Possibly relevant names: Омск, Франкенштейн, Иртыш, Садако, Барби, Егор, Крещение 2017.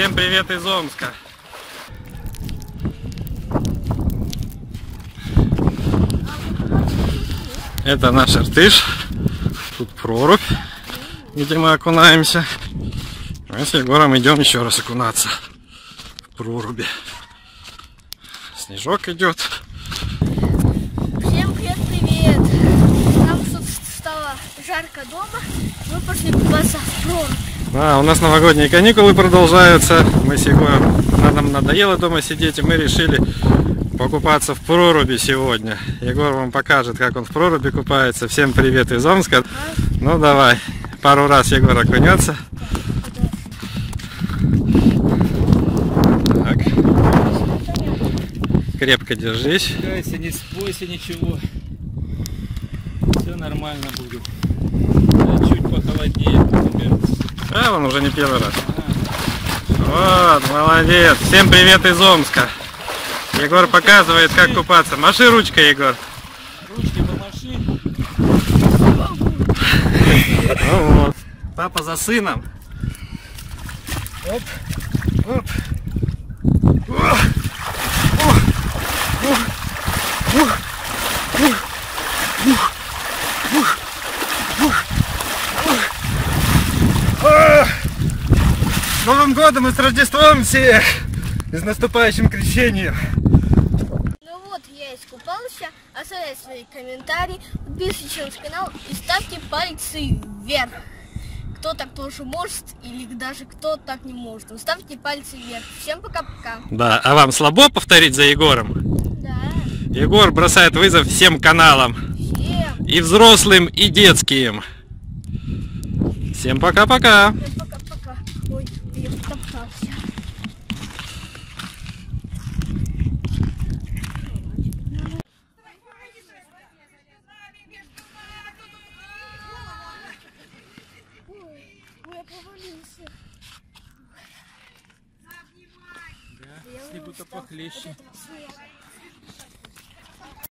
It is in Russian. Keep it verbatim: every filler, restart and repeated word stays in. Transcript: Всем привет из Омска. Это наш Иртыш. Тут прорубь, где мы окунаемся. Мы с Егором идем еще раз окунаться в проруби. Снежок идет. Всем привет-привет. Нам тут стало жарко дома. Мы пошли купаться в прорубь. А, у нас новогодние каникулы продолжаются. Мы с Егором, нам надоело дома сидеть, и мы решили покупаться в проруби сегодня. Егор вам покажет, как он в проруби купается. Всем привет из Омска. Ну давай, пару раз Егор окунется. Так. Крепко держись. Не спойся ничего. Все нормально будет. Чуть похолоднее. А, он уже не первый раз. Вот, молодец. Всем привет из Омска. Егор показывает, как купаться. Маши ручкой, Егор. Ручки помаши. Ну, вот. Папа за сыном. Оп. Оп. О. О. О. О. С Новым годом и с Рождеством всех! И с наступающим крещением! Ну вот, я искупался. Оставляйте свои комментарии, подписывайтесь на канал и ставьте пальцы вверх. Кто так тоже может, или даже кто так не может. Ставьте пальцы вверх. Всем пока-пока! Да, а вам слабо повторить за Егором? Да. Егор бросает вызов всем каналам. Всем. И взрослым, и детским. Всем пока-пока! Если будто похлеще.